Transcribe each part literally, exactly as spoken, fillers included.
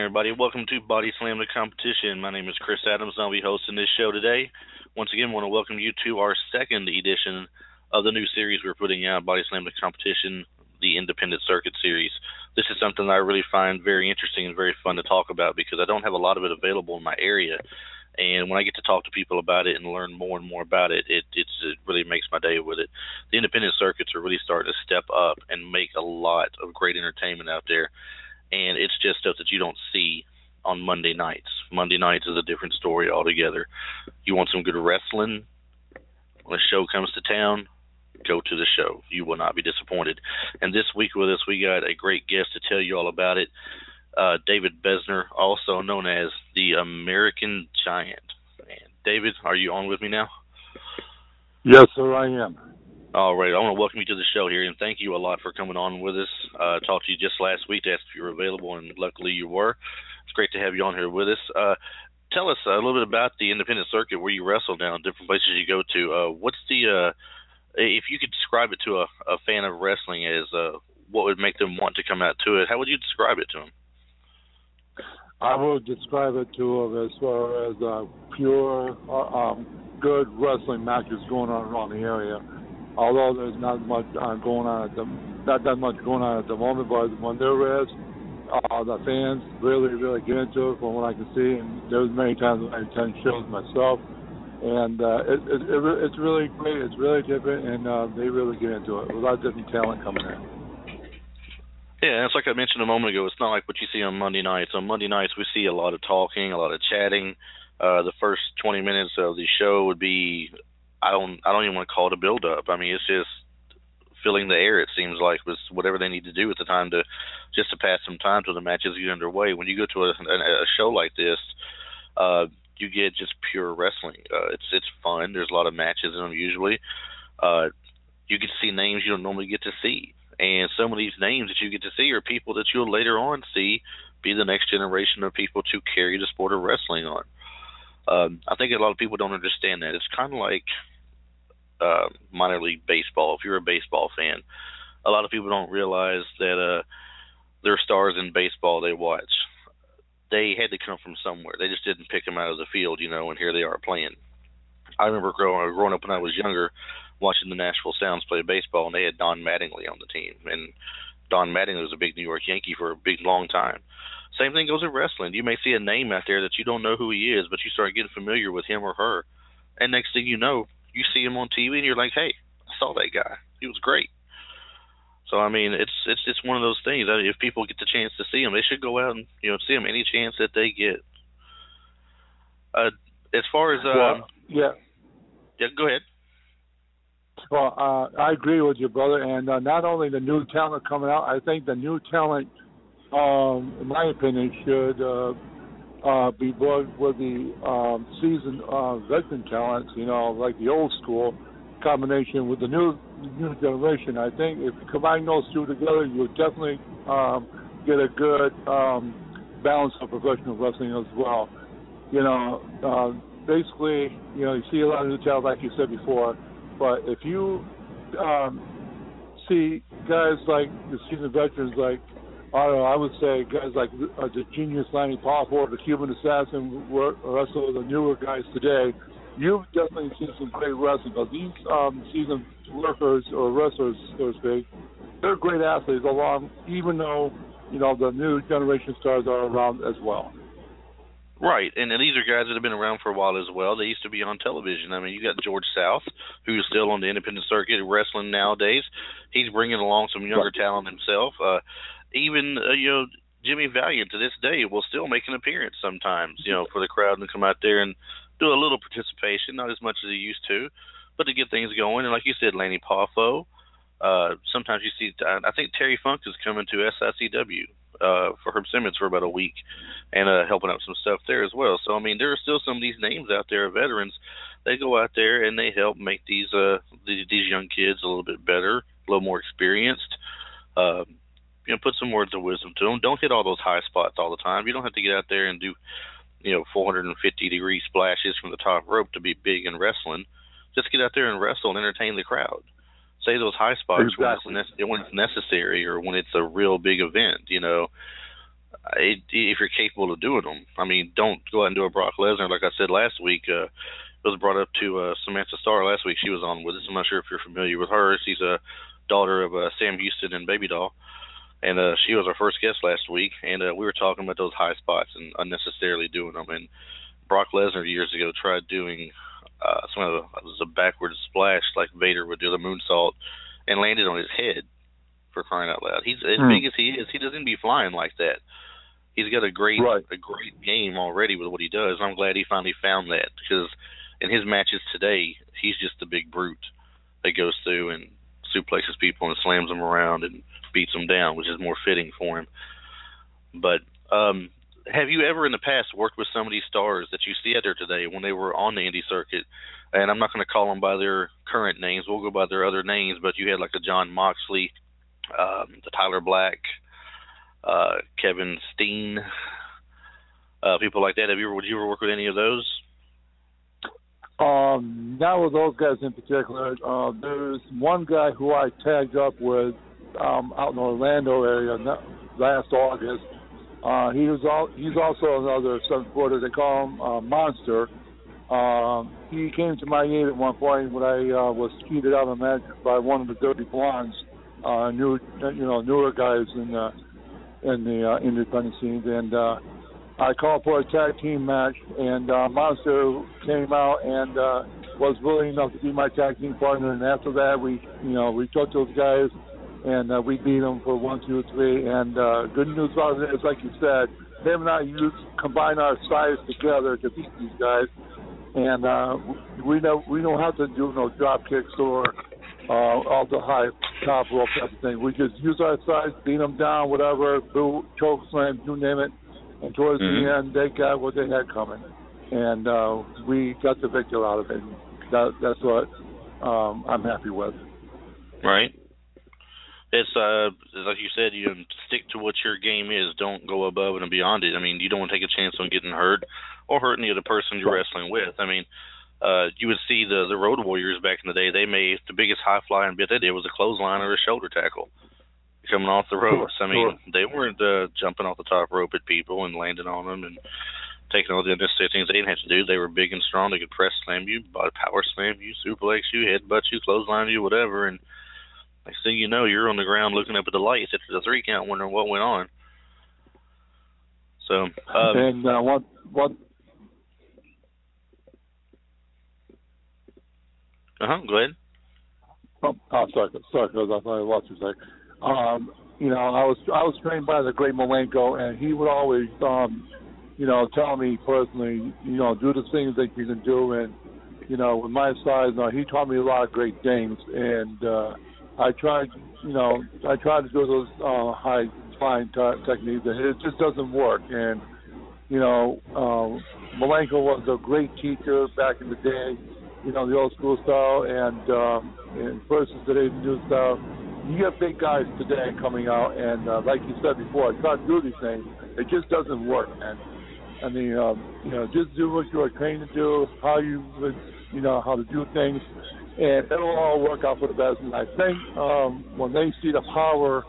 everybody. Welcome to Body Slam the Competition. My name is Chris Adams, and I'll be hosting this show today. Once again, I want to welcome you to our second edition of the new series we're putting out, Body Slam the Competition, the Independent Circuit Series. This is something that I really find very interesting and very fun to talk about because I don't have a lot of it available in my area. And when I get to talk to people about it and learn more and more about it, it, it's, it really makes my day with it. The independent circuits are really starting to step up and make a lot of great entertainment out there. And it's just stuff that you don't see on Monday nights. Monday nights is a different story altogether. You want some good wrestling? When a show comes to town, go to the show. You will not be disappointed. And this week with us, we got a great guest to tell you all about it. Uh, David Bezner, also known as the American Giant. Man, David, are you on with me now? Yes, sir, I am. All right, I want to welcome you to the show here, and thank you a lot for coming on with us. I uh, talked to you just last week to ask if you were available, and luckily you were. It's great to have you on here with us. Uh, tell us a little bit about the independent circuit, where you wrestle now, different places you go to. Uh, what's the, uh, if you could describe it to a, a fan of wrestling as uh, what would make them want to come out to it, how would you describe it to them? I would describe it to them as far as uh, pure, uh, um, good wrestling matches going on around the area. Although there's not much uh, going on at the not that much going on at the moment, but when there is, uh, the fans really, really get into it. From what I can see, and there's many times I attend shows myself, and uh, it, it, it, it's really great. It's really different, and uh, they really get into it. A lot of different talent coming in. Yeah, it's like I mentioned a moment ago. It's not like what you see on Monday nights. On Monday nights, we see a lot of talking, a lot of chatting. Uh, the first twenty minutes of the show would be, I don't, I don't even want to call it a build-up. I mean, it's just filling the air, it seems like, with whatever they need to do at the time to just to pass some time till the matches get underway. When you go to a, a show like this, uh, you get just pure wrestling. Uh, it's it's fun. There's a lot of matches in them usually. Uh, you get to see names you don't normally get to see. And some of these names that you get to see are people that you'll later on see be the next generation of people to carry the sport of wrestling on. Um, I think a lot of people don't understand that. It's kind of like uh, minor league baseball. If you're a baseball fan, a lot of people don't realize that uh, their stars in baseball they watch, they had to come from somewhere. They just didn't pick them out of the field, you know, and here they are playing. I remember growing, growing up when I was younger, watching the Nashville Sounds play baseball, and they had Don Mattingly on the team. And Don Mattingly was a big New York Yankee for a big, long time. Same thing goes in wrestling. You may see a name out there that you don't know who he is, but you start getting familiar with him or her. And next thing you know, you see him on T V, and you're like, hey, I saw that guy. He was great. So, I mean, it's it's it's one of those things. I mean, if people get the chance to see him, they should go out and you know see him any chance that they get. Uh, as far as... Uh, yeah. Yeah, go ahead. Well, uh, I agree with you, brother, and uh, not only the new talent coming out, I think the new talent, um, in my opinion, should uh, uh, be brought with the um, seasoned uh, veteran talents, you know, like the old school combination with the new new generation. I think if you combine those two together, you'll definitely um, get a good um, balance of professional wrestling as well. You know, uh, basically, you know, you see a lot of new talent, like you said before. But if you um, see guys like the seasoned veterans, like, I don't know, I would say guys like uh, the genius Lanny Poffo or the Cuban Assassin, or also the newer guys today, you've definitely seen some great wrestling. But these um, seasoned workers or wrestlers, so to speak, they're great athletes, along, even though, you know, the new generation stars are around as well. Right, and, and these are guys that have been around for a while as well. They used to be on television. I mean, you got George South, who's still on the independent circuit wrestling nowadays. He's bringing along some younger talent himself. Uh, even, uh, you know, Jimmy Valiant to this day will still make an appearance sometimes, you know, for the crowd and come out there and do a little participation, not as much as he used to, but to get things going. And like you said, Lanny Poffo, uh, sometimes you see, I think Terry Funk is coming to S I C W. Uh, for Herb Simmons for about a week and uh, helping out some stuff there as well. So, I mean, there are still some of these names out there, veterans. They go out there and they help make these uh, these, these young kids a little bit better, a little more experienced. Uh, you know, put some words of wisdom to them. Don't hit all those high spots all the time. You don't have to get out there and do, you know, four hundred fifty degree splashes from the top rope to be big in wrestling. Just get out there and wrestle and entertain the crowd. Say those high spots exactly. when, it's, when it's necessary or when it's a real big event, you know. it, if you're capable of doing them. I mean, don't go out and do a Brock Lesnar. Like I said last week, uh, it was brought up to uh, Samantha Starr last week. She was on with us. I'm not sure if you're familiar with her. She's a daughter of uh, Sam Houston and Baby Doll. And uh, she was our first guest last week, and uh, we were talking about those high spots and unnecessarily doing them. And Brock Lesnar years ago tried doing uh, some of the, it was a backward splash like Vader would do, the moonsault, and landed on his head, for crying out loud. He's as mm. big as he is. He doesn't be flying like that. He's got a great right. a great game already with what he does. I'm glad he finally found that, because in his matches today, he's just a big brute that goes through and suplexes people and slams them around and beats them down, which is more fitting for him. But um, have you ever in the past worked with some of these stars that you see out there today when they were on the indie circuit? And I'm not going to call them by their current names. We'll go by their other names. But you had like a John Moxley, um, the Tyler Black, uh, Kevin Steen, uh, people like that. Have you ever, would you ever work with any of those? Um, not with those guys in particular. Uh, there's one guy who I tagged up with Um, out in the Orlando area last August. Uh, he was all, he's also another seven-footer. They call him uh, Monster. Um, he came to my aid at one point when I uh, was cheated out of a match by one of the Dirty Blondes, uh, new you know newer guys in the in the uh, independent scene. And uh, I called for a tag team match, and uh, Monster came out and uh, was willing enough to be my tag team partner. And after that, we you know we took those guys. And uh, we beat them for one, two, three. And uh, good news about it is, like you said, them and I used combine our size together to beat these guys. And uh, we know we don't have to do no drop kicks or uh, all the high top rope type of thing. We just use our size, beat them down, whatever, boot, choke slam, you name it. And towards mm-hmm. the end, they got what they had coming, and uh, we got the victory out of it. That, that's what um, I'm happy with. Right. It's uh, like you said, you know, stick to what your game is. Don't go above and beyond it. I mean, you don't want to take a chance on getting hurt or hurting the other person you're wrestling with. I mean, uh, you would see the the Road Warriors back in the day. They made the biggest high flying bit they did was a clothesline or a shoulder tackle coming off the ropes. I mean, they weren't uh, jumping off the top rope at people and landing on them and taking all the unnecessary things they didn't have to do. They were big and strong. They could press slam you, body power slam you, suplex you, headbutt you, clothesline you, whatever, and next thing you know, you're on the ground looking up at the lights after the three count, wondering what went on. So, um, and uh, what what? Uh huh. Go ahead. Oh, oh sorry, sorry, because I thought I lost you a sec. Um, you know, I was I was trained by the great Malenko, and he would always, um, you know, tell me personally, you know, do the things that you can do, and you know, with my size, you know, he taught me a lot of great things, and. Uh, I tried, you know, I tried to do those uh, high flying t- techniques, and it just doesn't work. And, you know, uh, Malenko was a great teacher back in the day, you know, the old school style, and, um, and versus today's new style. You get big guys today coming out, and uh, like you said before, I try to do these things. It just doesn't work, man. I mean, um, you know, just do what you are trained to do, how you would, you know, how to do things. And it'll all work out for the best. And I think um, when they see the power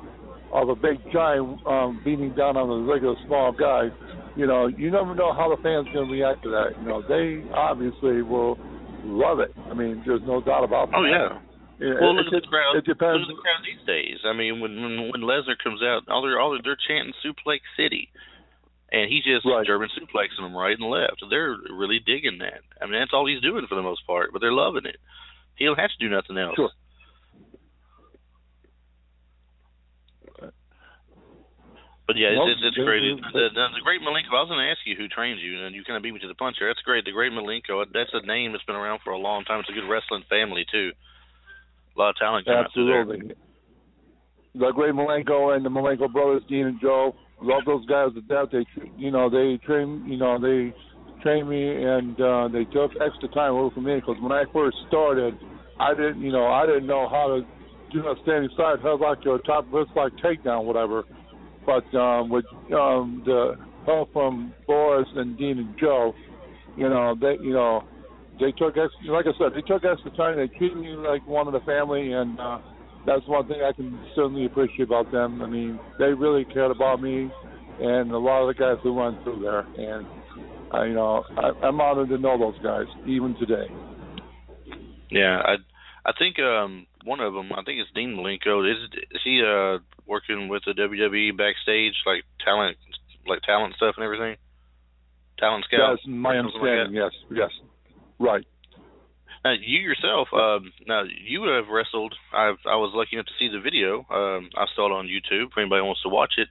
of a big giant um, beating down on a regular small guy, you know, you never know how the fans going to react to that. You know, they obviously will love it. I mean, there's no doubt about that. Oh, yeah. It, well, look, it, at the crowd. It depends. Look at the crowd these days. I mean, when when, when Lesnar comes out, all they're, all they're, they're chanting Suplex City. And he's just right. German suplexing them right and left. They're really digging that. I mean, that's all he's doing for the most part, but they're loving it. He don't have to do nothing else. Sure. But, yeah, nope. it's, it's great. It's, the, the great Malenko, I was going to ask you who trains you, and you kind of beat me to the punch here. That's great. The great Malenko, that's a name that's been around for a long time. It's a good wrestling family, too. A lot of talent. Absolutely. The great Malenko and the Malenko brothers, Dean and Joe, love those guys to death. They, you know, they train, you know, they trained me, and uh, they took extra time away from me, because when I first started, I didn't, you know, I didn't know how to do a standing side headlock or a top wristlock takedown, whatever. But um, with um, the help from Boris and Dean and Joe, you know, they, you know, they took extra, like I said, they took extra time. They treated me like one of the family, and uh, that's one thing I can certainly appreciate about them. I mean, they really cared about me, and a lot of the guys who went through there. And, uh, you know, I, I'm honored to know those guys, even today. Yeah, I I think um, one of them, I think it's Dean Malenko. Is, is he uh, working with the W W E backstage, like talent like talent stuff and everything? Talent scout? That's my understanding, like that? yes, yes. Right. Now, you yourself, um, now you have wrestled. I've, I was lucky enough to see the video. Um, I saw it on YouTube if anybody wants to watch it.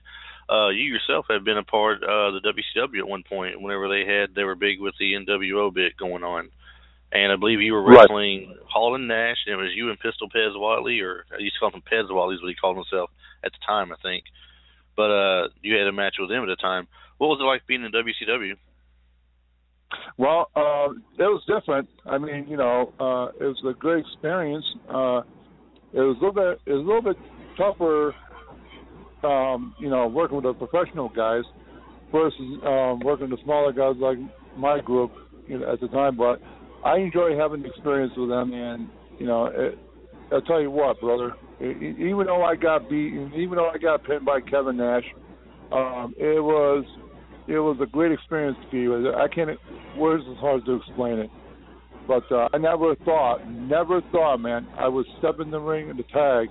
Uh, you yourself have been a part of the W C W at one point whenever they had, they were big with the N W O bit going on. And I believe you were wrestling right. Hall and Nash, and it was you and Pistol Pez Whatley, or I used to call him Pez Whatley is what he called himself at the time, I think. But uh, you had a match with him at the time. What was it like being in W C W? Well, uh, it was different. I mean, you know, uh, it was a great experience. Uh, it was a little bit, it was a little bit tougher, um, you know, working with the professional guys versus um, working with the smaller guys like my group, you know, at the time. But I enjoy having the experience with them, and you know, it, I'll tell you what, brother. It, even though I got beaten, even though I got pinned by Kevin Nash, um, it was. It was a great experience to be with. I can't, words is hard to explain it. But uh, I never thought, never thought, man, I would step in the ring and the tag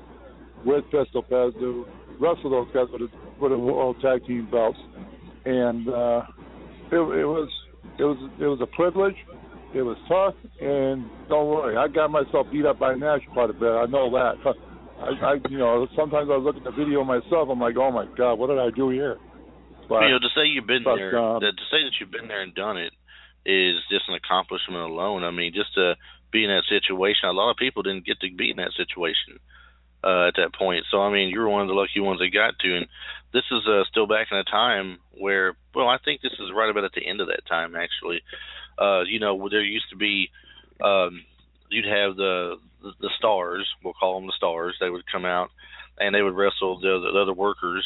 with Pistol Pez to wrestle those guys with the, with the world tag team belts. And uh, it, it was, it was, it was a privilege. It was tough, and don't worry, I got myself beat up by Nash quite a bit. I know that. I, I you know, sometimes I look at the video myself. I'm like, oh my God, what did I do here? But, you know, to say you've been but, there, um, to say that you've been there and done it is just an accomplishment alone. I mean, just to be in that situation, a lot of people didn't get to be in that situation uh, at that point. So, I mean, you were one of the lucky ones that got to. And this is uh, still back in a time where, well, I think this is right about at the end of that time, actually. Uh, you know, there used to be, um, you'd have the, the the stars, we'll call them the stars, they would come out and they would wrestle the, the other workers.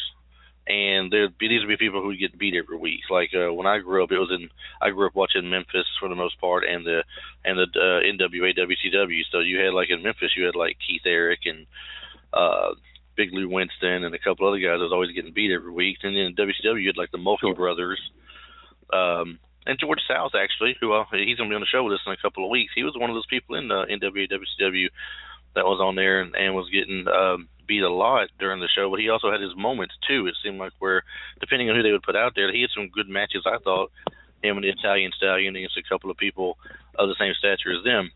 And there'd be, these would be people who would get beat every week. Like uh, when I grew up, it was in I grew up watching Memphis for the most part, and the and the uh, N W A W C W. So you had like in Memphis, you had like Keith Eric and uh, Big Lou Winston and a couple other guys that was always getting beat every week. And then in W C W, you had like the Mulkey sure. brothers um, and George South actually, who uh, he's gonna be on the show with us in a couple of weeks. He was one of those people in uh, N W A W C W that was on there and, and was getting. Um, beat a lot during the show, but he also had his moments too. It seemed like where, depending on who they would put out there, he had some good matches, I thought, him and the Italian Stallion against a couple of people of the same stature as them.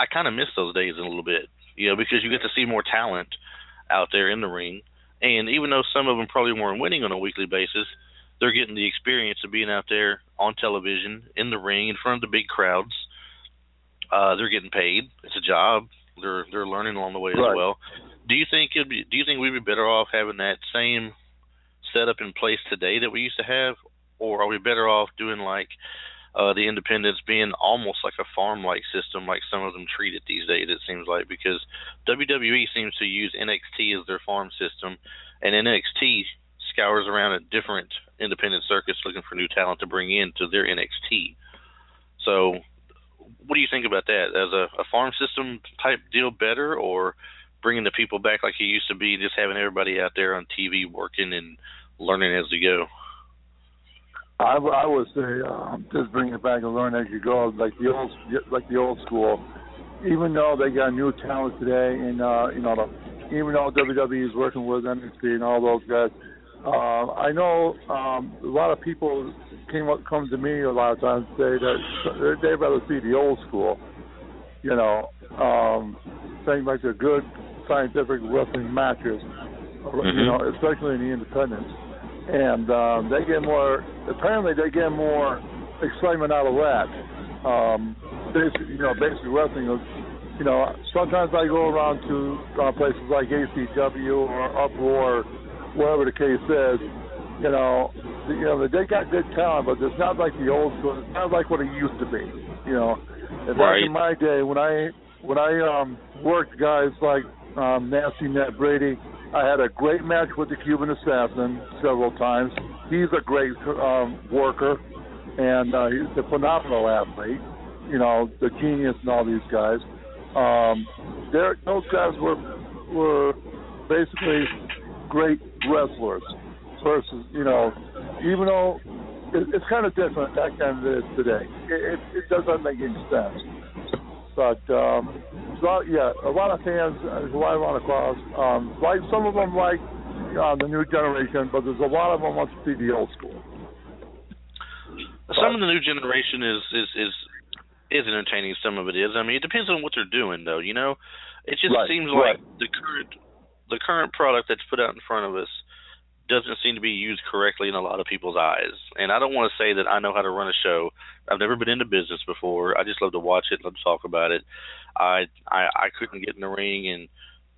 I kind of miss those days a little bit, you know, because you get to see more talent out there in the ring, and even though some of them probably weren't winning on a weekly basis, they're getting the experience of being out there on television, in the ring, in front of the big crowds. Uh, they're getting paid. It's a job. They're they're learning along the way right. as well. Do you think it'd be, do you think we'd be better off having that same setup in place today that we used to have, or are we better off doing like uh, the independents being almost like a farm-like system, like some of them treat it these days? It seems like because W W E seems to use N X T as their farm system, and N X T scours around at different independent circuits looking for new talent to bring in to their N X T. So, what do you think about that? As a, a farm system type deal, better or bringing the people back like he used to be, just having everybody out there on T V working and learning as they go? I, I would say um, just bring it back and learn as you go, like the old like the old school. Even though they got new talent today, and uh, you know, the, even though W W E is working with N X T and all those guys, uh, I know um, a lot of people came up, come to me a lot of times and say that they'd rather see the old school, you know, um, things like the good scientific wrestling matches, mm-hmm. you know, especially in the independents, and um, they get more. Apparently, they get more excitement out of that. Um, basic, you know, basic wrestling. Is, you know, sometimes I go around to uh, places like A C W or Uproar, whatever the case is. You know, the, you know, they got good talent, but it's not like the old school. It's not like what it used to be. You know, and right. back in my day when I when I um, worked, guys like. Um, Nasty Ned Brady. I had a great match with the Cuban Assassin several times. He's a great um, worker, and uh, he's a phenomenal athlete. You know, the genius and all these guys. Um, those guys were were basically great wrestlers. versus, you know, even though it, it's kind of different back then than it is today. It, it, it doesn't make any sense. But, um, so, yeah, a lot of fans, there's a lot of run across. Um, like, some of them like uh, the new generation, but there's a lot of them want to see the old school. But some of the new generation is, is, is – is entertaining, some of it is. I mean, it depends on what they're doing, though, you know? It just right, seems right. like the current the current product that's put out in front of us doesn't seem to be used correctly in a lot of people's eyes. And I don't want to say that I know how to run a show. I've never been into business before. I just love to watch it, love to talk about it. I I, I couldn't get in the ring and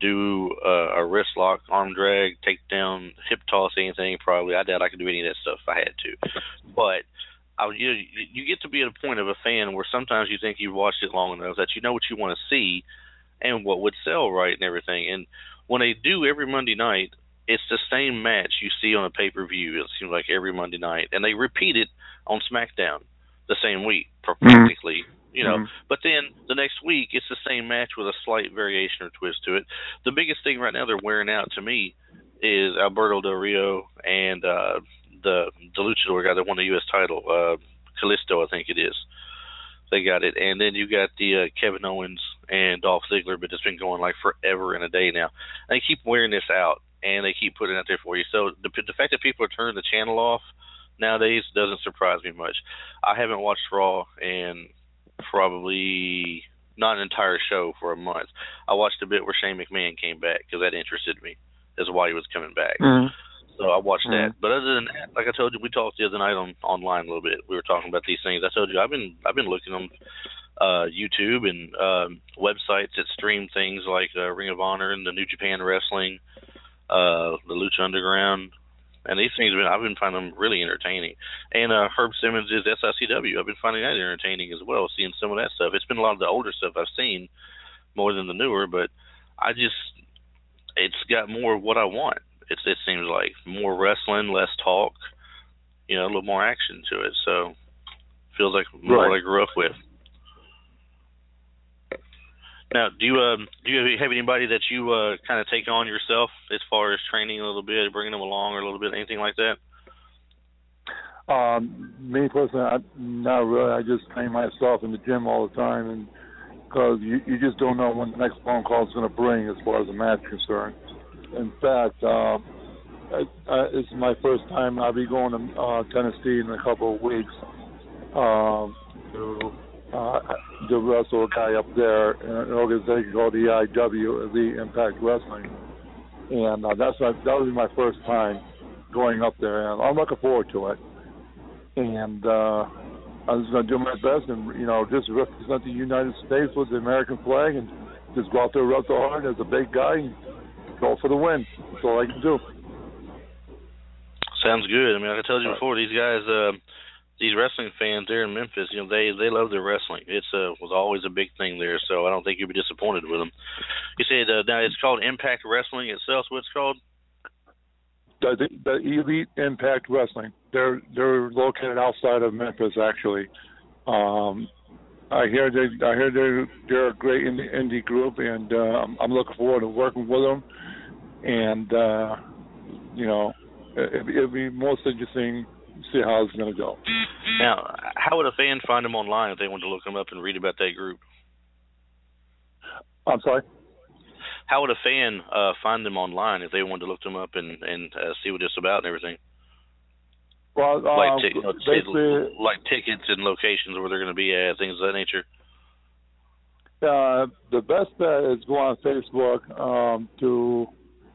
do a, a wrist lock, arm drag, takedown, hip toss, anything probably. I doubt I could do any of that stuff if I had to. But I, you, you get to be at a point of a fan where sometimes you think you've watched it long enough that you know what you want to see and what would sell right and everything. And when they do every Monday night, it's the same match you see on a pay-per-view, it seems like, every Monday night. And they repeat it on SmackDown the same week, practically. Mm-hmm. You know, mm-hmm. But then the next week, it's the same match with a slight variation or twist to it. The biggest thing right now they're wearing out to me is Alberto Del Rio and uh, – The, the luchador guy that won the U S title, uh, Callisto, I think it is. They got it. And then you got the uh, Kevin Owens and Dolph Ziggler, but it's been going like forever and a day now. And they keep wearing this out, and they keep putting it out there for you. So the, the fact that people are turning the channel off nowadays doesn't surprise me much. I haven't watched Raw in probably not an entire show for a month. I watched a bit where Shane McMahon came back because that interested me as why he was coming back. Mm-hmm. So I watched that. But other than that, like I told you, we talked the other night on online a little bit. We were talking about these things. I told you I've been I've been looking on uh, YouTube and um, websites that stream things like uh, Ring of Honor and the New Japan Wrestling, uh, the Lucha Underground, and these things. Have been, I've been finding them really entertaining. And uh, Herb Simmons is S I C W. I've been finding that entertaining as well. Seeing some of that stuff. It's been a lot of the older stuff I've seen more than the newer, but I just it's got more of what I want. It, it seems like more wrestling, less talk, you know, a little more action to it. So feels like more right. what I grew up with. Now, do you um, do you have anybody that you uh, kind of take on yourself as far as training a little bit, bringing them along or a little bit, anything like that? Um, me personally, I, not really. I just train myself in the gym all the time, and because you, you just don't know when the next phone call is going to bring as far as the match is concerned. In fact, um, I, I, it's my first time. I'll be going to uh, Tennessee in a couple of weeks um, to, uh, to wrestle a guy up there in an organization called the E I W, Elite Impact Wrestling. And uh, that's my, that would be my first time going up there. And I'm looking forward to it. And uh, I'm just going to do my best and, you know, just represent the United States with the American flag and just go out there and wrestle hard as a big guy and go for the win. That's all I can do. Sounds good. I mean, like I told you before, these guys, uh, these wrestling fans there in Memphis, you know, they they love their wrestling. It's uh, was always a big thing there, so I don't think you'll be disappointed with them. You said uh, now it's called Impact Wrestling itself. What's called? The, the, the Elite Impact Wrestling. They're they're located outside of Memphis, actually. Um, I hear they I hear they're they're a great indie, indie group, and uh, I'm, I'm looking forward to working with them. And uh, you know, it, it'll be most interesting to see how it's going to go. Now, how would a fan find them online if they want to look them up and read about that group? I'm sorry. How would a fan uh, find them online if they wanted to look them up and and uh, see what it's about and everything? Well, uh, like, t- basically, like tickets and locations where they're going to be at, things of that nature? Uh, the best bet is go on Facebook um, to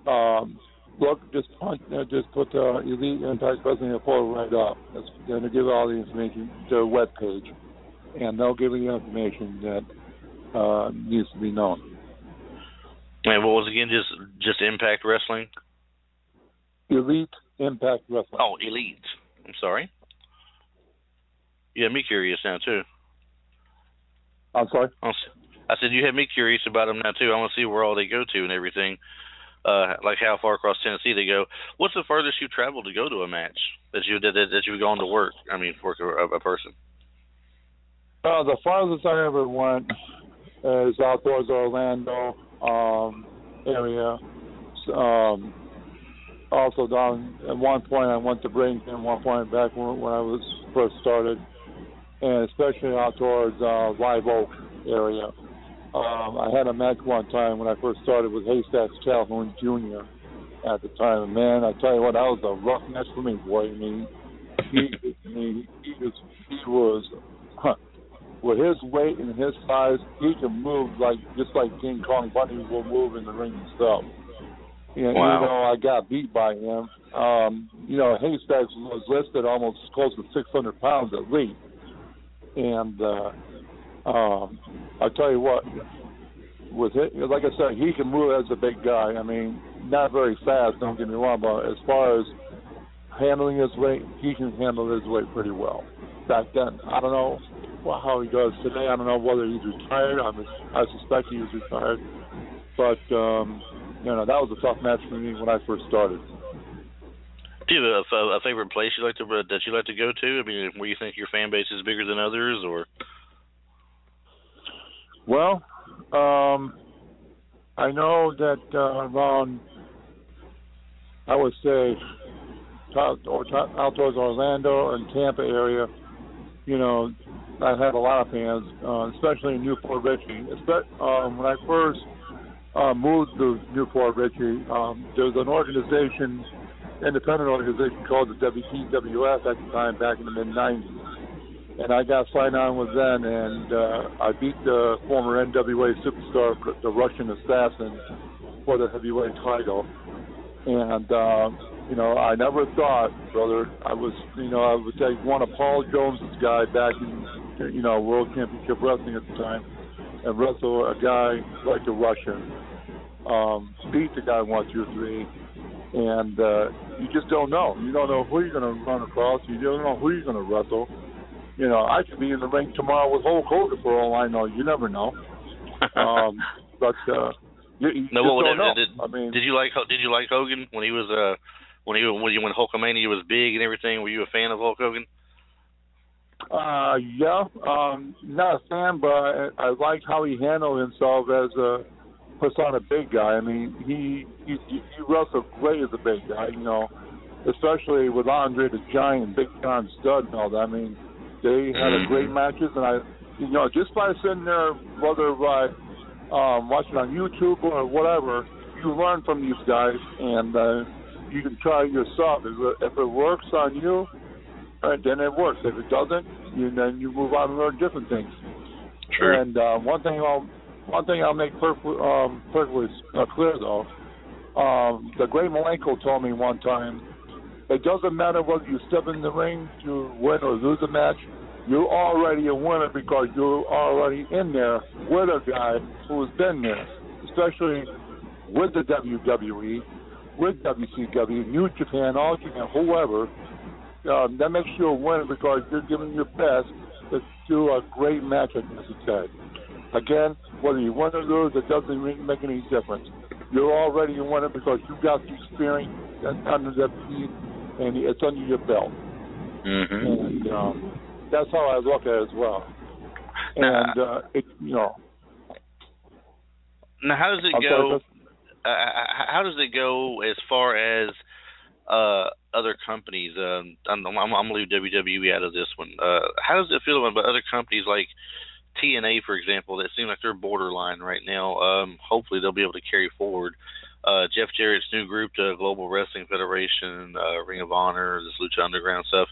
um, look, just punch, uh, just put uh, Elite Impact Wrestling photo right up. That's going to give all the information to their webpage, and they'll give you the information that uh, needs to be known. And what was again, just, just Impact Wrestling? Elite Impact Wrestling. Oh, Elite. I'm sorry. You had me curious now, too. I'm sorry? I said you had me curious about them now, too. I want to see where all they go to and everything, uh, like how far across Tennessee they go. What's the furthest you traveled to go to a match that, you, that, that you've gone to work, I mean, work a, a person? Uh, the farthest I ever went is out towards Orlando um, area. Um, also, Don, at one point I went to Bradenton, at one point back when, when I was first started, and especially out towards uh, Live Oak area. Um, I had a match one time when I first started with Haystacks Calhoun Junior at the time. And man, I tell you what, that was a rough match for me, boy. I mean, he, I mean, he, just, he was, huh, with his weight and his size, he could move like just like King Kong Bundy will move in the ring himself. And, wow. You know, I got beat by him. Um, you know, Haystacks was listed almost close to six hundred pounds at least. And uh, um, I tell you what, with it, like I said, he can move as a big guy. I mean, not very fast, don't get me wrong, but as far as handling his weight, he can handle his weight pretty well. Back then, I don't know how he does today. I don't know whether he's retired. I, mean, I suspect he was retired. But, um, you know, that was a tough match for me when I first started. Do you have a, a favorite place you like to uh, that you like to go to? I mean, where you think your fan base is bigger than others, or? Well, um, I know that uh, around, I would say, out towards Orlando and Tampa area, you know, I've had a lot of fans, uh, especially in Newport Richey. Um, when I first uh, moved to Newport Richey, um, there was an organization. Independent organization called the W C W F at the time, back in the mid nineties, and I got signed on with them, and uh, I beat the former N W A superstar, the Russian Assassin, for the heavyweight title. And uh, you know, I never thought, brother, I was, you know, I would take one of Paul Jones's guy back in, you know, World Championship Wrestling at the time, and wrestle a guy like the Russian, um, beat the guy one, two, three. And uh, you just don't know. You don't know who you're going to run across. You don't know who you're going to wrestle. You know, I could be in the ring tomorrow with Hulk Hogan for all I know. You never know. Um, but uh, you, you no, just well, don't did, know. Did, I mean, did you like Did you like Hogan when he was uh when he when, when Hulkamania was big and everything? Were you a fan of Hulk Hogan? Uh, yeah, um, not a fan, but I, I liked how he handled himself as a. Puts on a big guy. I mean, he he, he wrestled great as a big guy, you know, especially with Andre the Giant, Big John Studd and all that. I mean, they had a great matches, and I, you know, just by sitting there, whether by um, watching on YouTube or whatever, you learn from these guys, and uh, you can try it yourself. If it works on you, all right, then it works. If it doesn't, you, then you move on and learn different things. True. And uh, one thing I'll One thing I'll make perfectly, um, perfectly uh, clear, though, um, the great Malenko told me one time, it doesn't matter whether you step in the ring to win or lose a match, you're already a winner because you're already in there with a guy who's been there, especially with the W W E, with W C W, New Japan, All Japan, whoever. Um, that makes you a winner because you're giving your best to do a great match against a guy. Again, whether you win or lose, it doesn't really make any difference. You're already a winner because you got the experience under the feet and it's under your belt. Mm-hmm. And um, that's how I look at it as well. And now, uh, it, you know. Now, how does it I'm go? Sorry, uh, how does it go as far as uh, other companies? Uh, I'm, I'm, I'm gonna leave W W E out of this one. Uh, how does it feel about other companies like T N A, for example, that seem like they're borderline right now? Um, hopefully they'll be able to carry forward. Uh, Jeff Jarrett's new group, the Global Wrestling Federation, uh, Ring of Honor, this Lucha Underground stuff.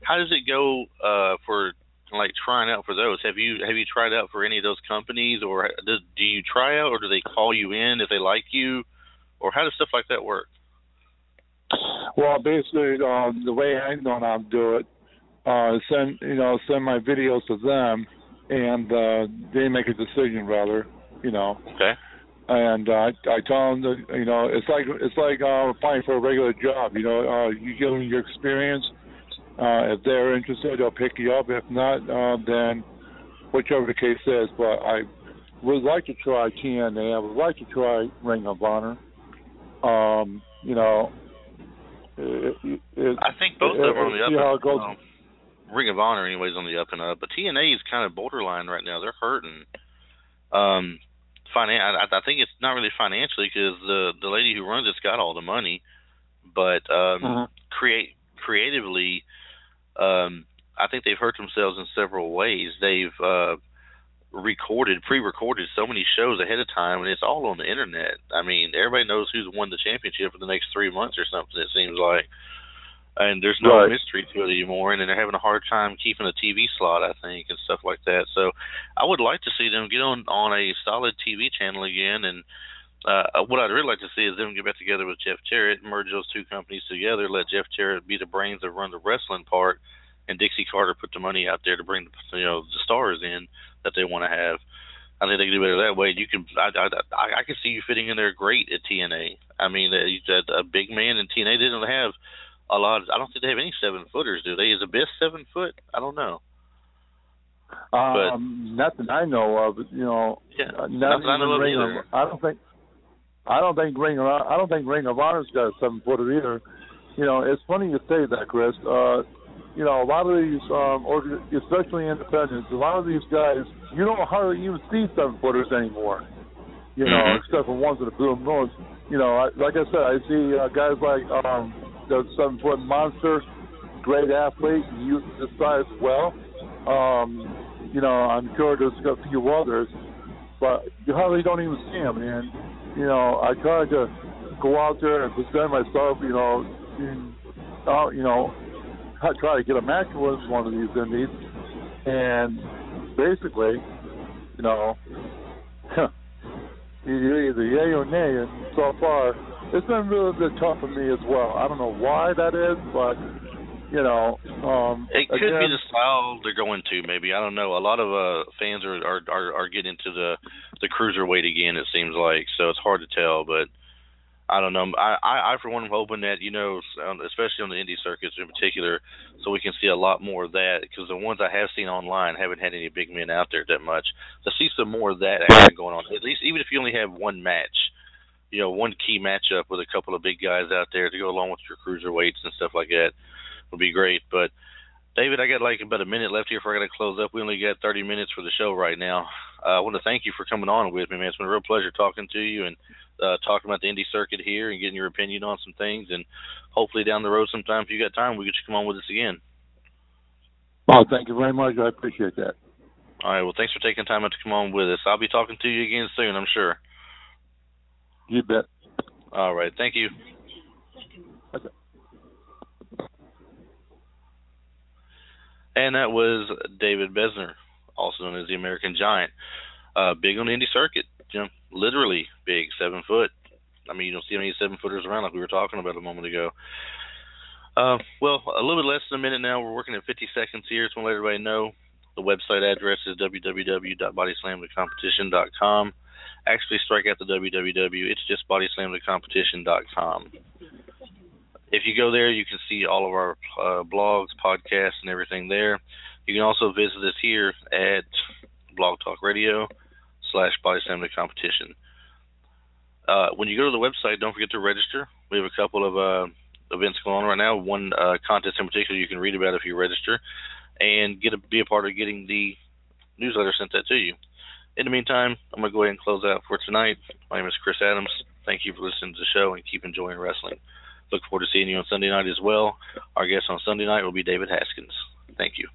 How does it go uh, for like trying out for those? Have you have you tried out for any of those companies, or do, do you try out, or do they call you in if they like you, or how does stuff like that work? Well, basically, um, the way I'm going to do it, uh, send you know send my videos to them. And uh, they make a decision, rather, you know. Okay. And uh, I, I tell them that, you know, it's like it's like uh, applying for a regular job. You know, uh, you give them your experience. Uh, if they're interested, they'll pick you up. If not, uh, then whichever the case is. But I would like to try T N A. I would like to try Ring of Honor. Um, you know, it, it, I think both it, of them are the other. You know, Ring of Honor, anyways, on the up and up. But T N A is kind of borderline right now. They're hurting. Um, finan- I, I think it's not really financially because the, the lady who runs it's got all the money. but um, mm-hmm. create creatively, um, I think they've hurt themselves in several ways. They've uh, recorded, pre-recorded so many shows ahead of time, and it's all on the internet. I mean, everybody knows who's won the championship for the next three months or something, it seems like. And there's no right. mystery to it anymore, and they're having a hard time keeping a T V slot, I think, and stuff like that. So I would like to see them get on, on a solid T V channel again. And uh, what I'd really like to see is them get back together with Jeff Jarrett, merge those two companies together, let Jeff Jarrett be the brains that run the wrestling part, and Dixie Carter put the money out there to bring the, you know, the stars in that they want to have. I think they can do better that way. You can, I, I, I can see you fitting in there great at T N A. I mean, a, a big man in T N A didn't have – a lot of, I don't think they have any seven footers, do they? Is the best seven foot? I don't know. Um, but, nothing I know of. You know, yeah, nothing I know of either. I don't think. I don't think Ring of I don't think Ring of Honor's got a seven footer either. You know, it's funny you say that, Chris. Uh, you know, a lot of these, um, especially independents, a lot of these guys, you don't hardly even see seven footers anymore. You know, mm-hmm. except for ones in the blue moons. You know, I, like I said, I see uh, guys like. Um, The seven-foot monster, great athlete, you decide well. Um, you know, I'm sure there's a few others, but you hardly don't even see them. And you know, I tried to go out there and present myself. You know, in, uh, you know, I try to get a match with one of these indies, and basically, you know, you're either yay or nay. And so far. It's been really bit tough for me as well. I don't know why that is, but, you know. Um, it could again, be the style they're going to, maybe. I don't know. A lot of uh, fans are, are, are, are getting into the, the cruiserweight again, it seems like. So it's hard to tell, but I don't know. I, I, I for one, am hoping that, you know, especially on the indie circuits in particular, so we can see a lot more of that. Because the ones I have seen online haven't had any big men out there that much. To see some more of that action going on, at least even if you only have one match, you know, one key matchup with a couple of big guys out there to go along with your cruiserweights and stuff like that would be great. But, David, I got like about a minute left here before I got to close up. We only got thirty minutes for the show right now. Uh, I want to thank you for coming on with me, man. It's been a real pleasure talking to you and uh, talking about the indie circuit here and getting your opinion on some things. And hopefully down the road sometime, if you got time, we get you come on with us again. Oh, thank you very much. I appreciate that. All right. Well, thanks for taking time out to come on with us. I'll be talking to you again soon, I'm sure. You bet. All right. Thank you. Okay. And that was David Bezner, also known as the American Giant. Uh, big on the indie circuit. You know, literally big, seven foot. I mean, you don't see many seven footers around like we were talking about a moment ago. Uh, well, a little bit less than a minute now. We're working at fifty seconds here. Just want to let everybody know the website address is w w w dot body slam the competition dot com. Actually, strike out the w w w. It's just body slam the competition dot com. If you go there, you can see all of our uh, blogs, podcasts, and everything there. You can also visit us here at blog talk radio slash body slam the competition. Uh, when you go to the website, don't forget to register. We have a couple of uh, events going on right now. One uh, contest in particular you can read about if you register and get a, be a part of getting the newsletter sent out to you. In the meantime, I'm going to go ahead and close out for tonight. My name is Chris Adams. Thank you for listening to the show and keep enjoying wrestling. Look forward to seeing you on Sunday night as well. Our guest on Sunday night will be David Haskins. Thank you.